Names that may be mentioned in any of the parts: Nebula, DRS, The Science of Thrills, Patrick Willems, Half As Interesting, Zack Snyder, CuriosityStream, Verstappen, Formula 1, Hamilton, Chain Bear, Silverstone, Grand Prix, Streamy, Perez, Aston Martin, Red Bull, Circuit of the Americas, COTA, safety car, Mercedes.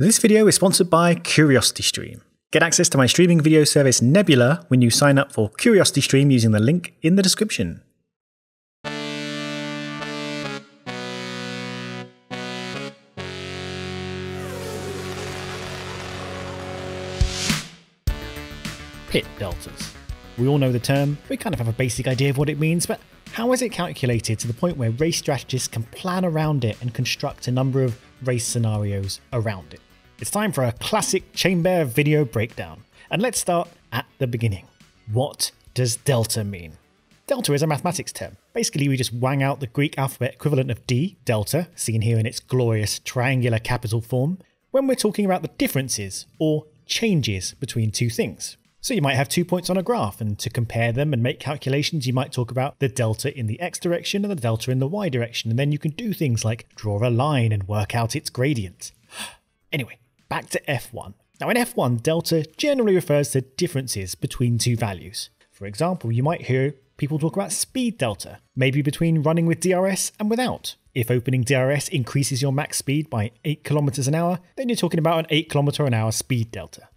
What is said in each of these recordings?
This video is sponsored by CuriosityStream. Get access to my streaming video service Nebula when you sign up for CuriosityStream using the link in the description. Pit deltas. We all know the term, we kind of have a basic idea of what it means, but how is it calculated to the point where race strategists can plan around it and construct a number of race scenarios around it? It's time for a classic Chain Bear video breakdown, and let's start at the beginning. What does delta mean? Delta is a mathematics term. Basically, we just wang out the Greek alphabet equivalent of D, delta, seen here in its glorious triangular capital form, when we're talking about the differences or changes between two things. So you might have 2 points on a graph, and to compare them and make calculations, you might talk about the delta in the x direction and the delta in the y direction, and then you can do things like draw a line and work out its gradient. Anyway, back to F1. Now in F1, delta generally refers to differences between two values. For example, you might hear people talk about speed delta, maybe between running with DRS and without. If opening DRS increases your max speed by 8 km/h, then you're talking about an 8 km/h speed delta.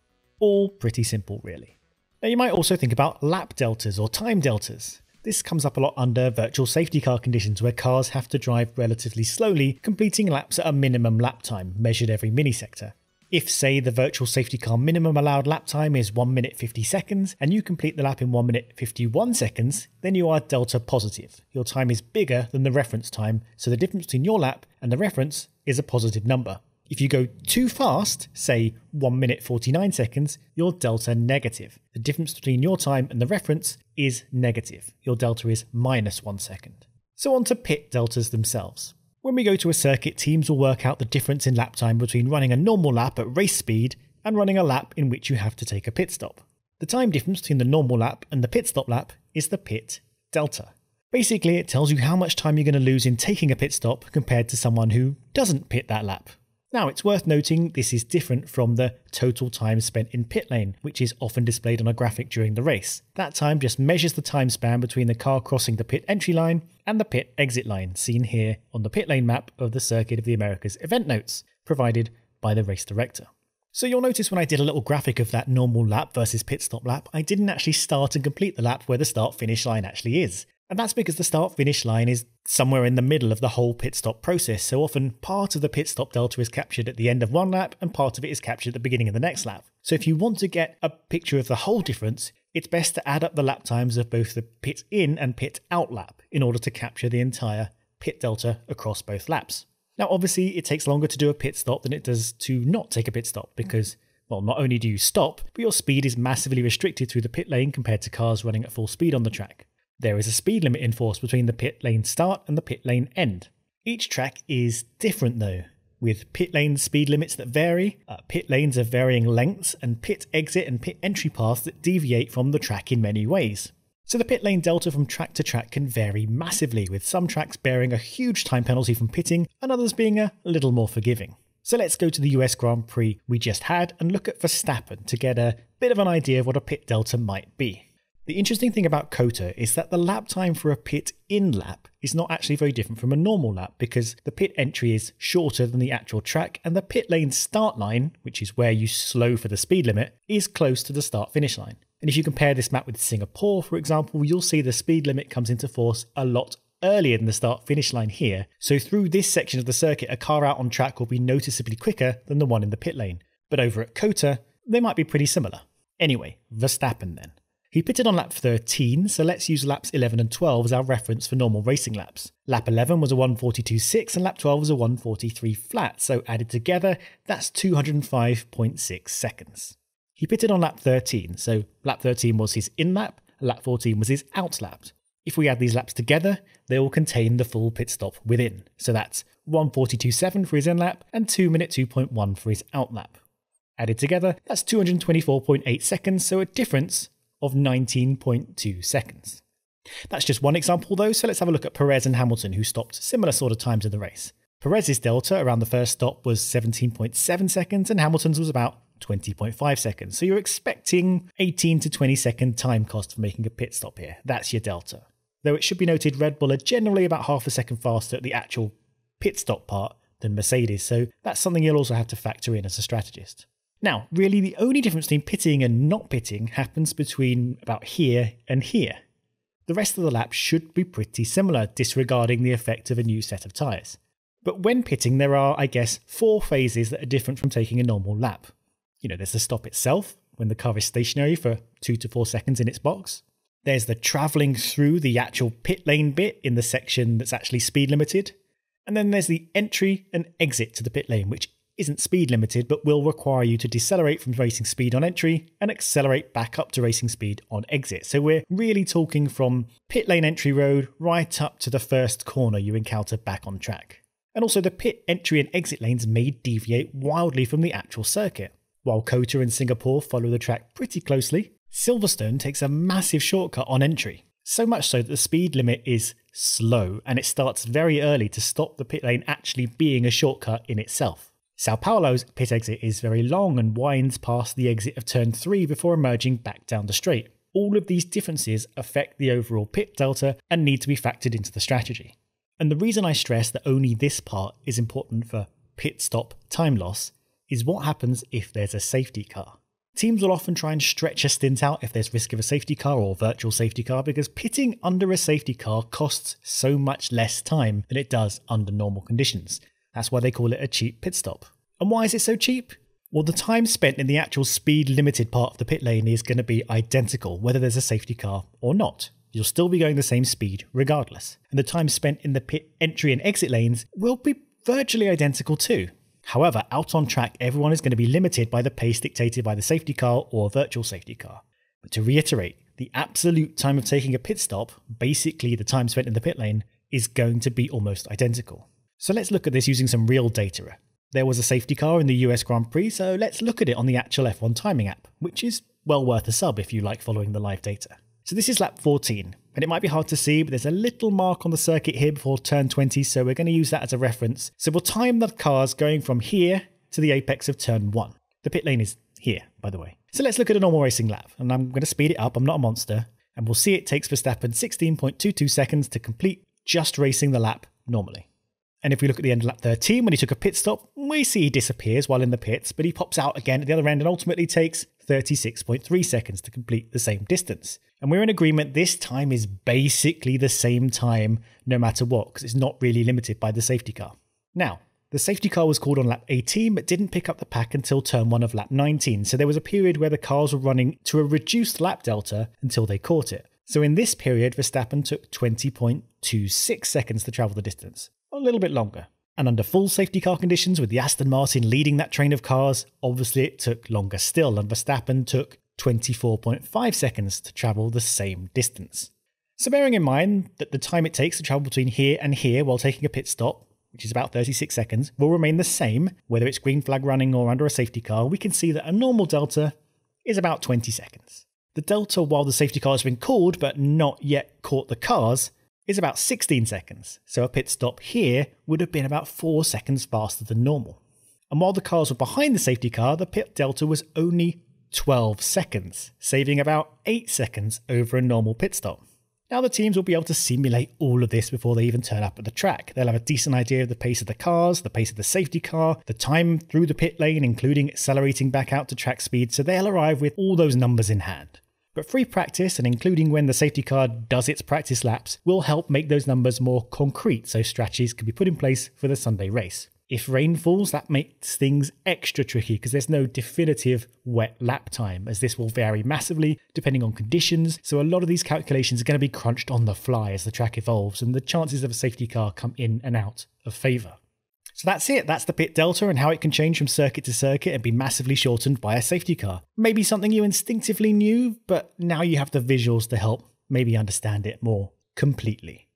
All pretty simple, really. Now you might also think about lap deltas or time deltas. This comes up a lot under virtual safety car conditions where cars have to drive relatively slowly, completing laps at a minimum lap time measured every millisector. If, say, the virtual safety car minimum allowed lap time is 1 minute 50 seconds and you complete the lap in 1 minute 51 seconds, then you are delta positive. Your time is bigger than the reference time, so the difference between your lap and the reference is a positive number. If you go too fast, say 1 minute 49 seconds, your delta negative. The difference between your time and the reference is negative. Your delta is -1 second. So on to pit deltas themselves. When we go to a circuit, teams will work out the difference in lap time between running a normal lap at race speed and running a lap in which you have to take a pit stop. The time difference between the normal lap and the pit stop lap is the pit delta. Basically, it tells you how much time you're going to lose in taking a pit stop compared to someone who doesn't pit that lap. Now it's worth noting this is different from the total time spent in pit lane, which is often displayed on a graphic during the race. That time just measures the time span between the car crossing the pit entry line and the pit exit line, seen here on the pit lane map of the Circuit of the Americas event notes, provided by the race director. So you'll notice when I did a little graphic of that normal lap versus pit stop lap, I didn't actually start and complete the lap where the start-finish line actually is. And that's because the start-finish line is somewhere in the middle of the whole pit stop process, so often part of the pit stop delta is captured at the end of one lap and part of it is captured at the beginning of the next lap. So if you want to get a picture of the whole difference, it's best to add up the lap times of both the pit in and pit out lap in order to capture the entire pit delta across both laps. Now obviously it takes longer to do a pit stop than it does to not take a pit stop because, well, not only do you stop, but your speed is massively restricted through the pit lane compared to cars running at full speed on the track. There is a speed limit enforced between the pit lane start and the pit lane end. Each track is different though, with pit lane speed limits that vary, pit lanes of varying lengths, and pit exit and pit entry paths that deviate from the track in many ways. So the pit lane delta from track to track can vary massively, with some tracks bearing a huge time penalty from pitting and others being a little more forgiving. So let's go to the US Grand Prix we just had and look at Verstappen to get a bit of an idea of what a pit delta might be. The interesting thing about COTA is that the lap time for a pit-in lap is not actually very different from a normal lap because the pit entry is shorter than the actual track and the pit lane start line, which is where you slow for the speed limit, is close to the start-finish line. And if you compare this map with Singapore, for example, you'll see the speed limit comes into force a lot earlier than the start-finish line here, so through this section of the circuit a car out on track will be noticeably quicker than the one in the pit lane. But over at COTA, they might be pretty similar. Anyway, Verstappen then. He pitted on lap 13, so let's use laps 11 and 12 as our reference for normal racing laps. Lap 11 was a 1:42.6 and lap 12 was a 1:43 flat, so added together, that's 205.6 seconds. He pitted on lap 13, so lap 13 was his in lap, and lap 14 was his out lap. If we add these laps together, they will contain the full pit stop within, so that's 1:42.7 for his in lap and 2 minute 2.1 for his out lap. Added together, that's 224.8 seconds, so a difference of 19.2 seconds. That's just one example though, so let's have a look at Perez and Hamilton, who stopped similar sort of times in the race. Perez's delta around the first stop was 17.7 seconds and Hamilton's was about 20.5 seconds, so you're expecting 18 to 20 second time cost for making a pit stop here. That's your delta. Though it should be noted Red Bull are generally about half a second faster at the actual pit stop part than Mercedes, so that's something you'll also have to factor in as a strategist. Now, really the only difference between pitting and not pitting happens between about here and here. The rest of the lap should be pretty similar, disregarding the effect of a new set of tyres. But when pitting, there are, I guess, four phases that are different from taking a normal lap. You know, there's the stop itself, when the car is stationary for 2 to 4 seconds in its box. There's the travelling through the actual pit lane bit in the section that's actually speed limited. And then there's the entry and exit to the pit lane, which isn't speed limited, but will require you to decelerate from racing speed on entry and accelerate back up to racing speed on exit. So we're really talking from pit lane entry road right up to the first corner you encounter back on track. And also the pit entry and exit lanes may deviate wildly from the actual circuit. While Kota and Singapore follow the track pretty closely, Silverstone takes a massive shortcut on entry. So much so that the speed limit is slow and it starts very early to stop the pit lane actually being a shortcut in itself. Sao Paulo's pit exit is very long and winds past the exit of turn 3 before emerging back down the straight. All of these differences affect the overall pit delta and need to be factored into the strategy. And the reason I stress that only this part is important for pit stop time loss is what happens if there's a safety car. Teams will often try and stretch a stint out if there's risk of a safety car or virtual safety car because pitting under a safety car costs so much less time than it does under normal conditions. That's why they call it a cheap pit stop. And why is it so cheap? Well, the time spent in the actual speed limited part of the pit lane is going to be identical whether there's a safety car or not. You'll still be going the same speed regardless. And the time spent in the pit entry and exit lanes will be virtually identical too. However, out on track, everyone is going to be limited by the pace dictated by the safety car or virtual safety car. But to reiterate, the absolute time of taking a pit stop, basically the time spent in the pit lane, is going to be almost identical. So let's look at this using some real data. There was a safety car in the US Grand Prix, so let's look at it on the actual F1 timing app, which is well worth a sub if you like following the live data. So this is lap 14, and it might be hard to see, but there's a little mark on the circuit here before turn 20, so we're going to use that as a reference. So we'll time the cars going from here to the apex of turn 1. The pit lane is here, by the way. So let's look at a normal racing lap, and I'm going to speed it up, I'm not a monster, and we'll see it takes Verstappen 16.22 seconds to complete just racing the lap normally. And if we look at the end of lap 13, when he took a pit stop, we see he disappears while in the pits, but he pops out again at the other end and ultimately takes 36.3 seconds to complete the same distance. And we're in agreement this time is basically the same time no matter what, because it's not really limited by the safety car. Now, the safety car was called on lap 18, but didn't pick up the pack until turn 1 of lap 19, so there was a period where the cars were running to a reduced lap delta until they caught it. So in this period, Verstappen took 20.26 seconds to travel the distance. A little bit longer. And under full safety car conditions with the Aston Martin leading that train of cars, obviously it took longer still and Verstappen took 24.5 seconds to travel the same distance. So bearing in mind that the time it takes to travel between here and here while taking a pit stop, which is about 36 seconds, will remain the same whether it's green flag running or under a safety car, we can see that a normal delta is about 20 seconds. The delta while the safety car has been called but not yet caught the cars is about 16 seconds, so a pit stop here would have been about 4 seconds faster than normal. And while the cars were behind the safety car, the pit delta was only 12 seconds, saving about 8 seconds over a normal pit stop. Now the teams will be able to simulate all of this before they even turn up at the track. They'll have a decent idea of the pace of the cars, the pace of the safety car, the time through the pit lane, including accelerating back out to track speed, so they'll arrive with all those numbers in hand. But free practice, and including when the safety car does its practice laps, will help make those numbers more concrete so strategies can be put in place for the Sunday race. If rain falls, that makes things extra tricky because there's no definitive wet lap time, as this will vary massively depending on conditions, so a lot of these calculations are going to be crunched on the fly as the track evolves and the chances of a safety car come in and out of favour. So that's it, that's the pit delta and how it can change from circuit to circuit and be massively shortened by a safety car. Maybe something you instinctively knew, but now you have the visuals to help maybe understand it more completely.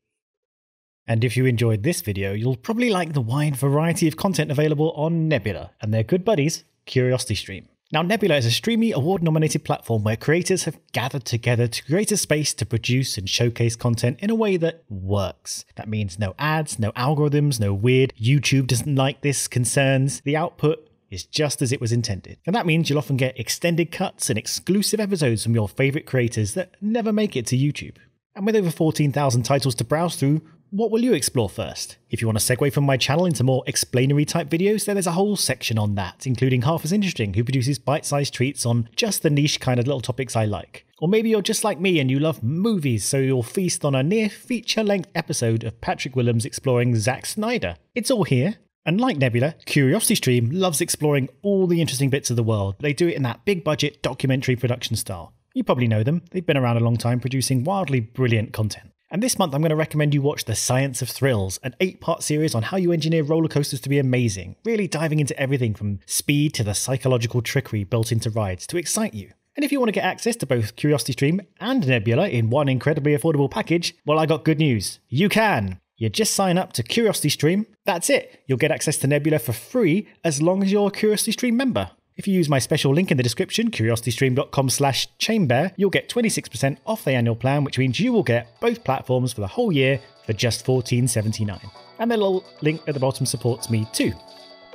And if you enjoyed this video, you'll probably like the wide variety of content available on Nebula and their good buddies, CuriosityStream. Now, Nebula is a Streamy award-nominated platform where creators have gathered together to create a space to produce and showcase content in a way that works. That means no ads, no algorithms, no weird YouTube doesn't like this concerns. The output is just as it was intended. And that means you'll often get extended cuts and exclusive episodes from your favorite creators that never make it to YouTube. And with over 14,000 titles to browse through, what will you explore first? If you want to segue from my channel into more explainery type videos, then there's a whole section on that, including Half As Interesting, who produces bite-sized treats on just the niche kind of little topics I like. Or maybe you're just like me and you love movies, so you'll feast on a near feature-length episode of Patrick Willems exploring Zack Snyder. It's all here. And like Nebula, CuriosityStream loves exploring all the interesting bits of the world, but they do it in that big-budget documentary production style. You probably know them, they've been around a long time producing wildly brilliant content. And this month I'm going to recommend you watch The Science of Thrills, an 8-part series on how you engineer roller coasters to be amazing, really diving into everything from speed to the psychological trickery built into rides to excite you. And if you want to get access to both CuriosityStream and Nebula in one incredibly affordable package, well, I got good news. You can! You just sign up to CuriosityStream, that's it! You'll get access to Nebula for free as long as you're a CuriosityStream member. If you use my special link in the description, curiositystream.com/chainbear, you'll get 26% off the annual plan, which means you will get both platforms for the whole year for just $14.79. And the little link at the bottom supports me too.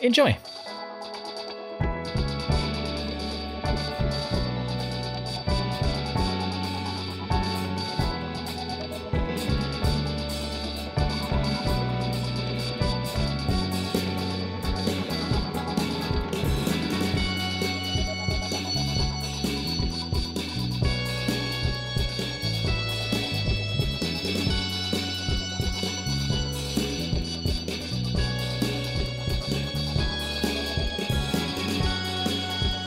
Enjoy!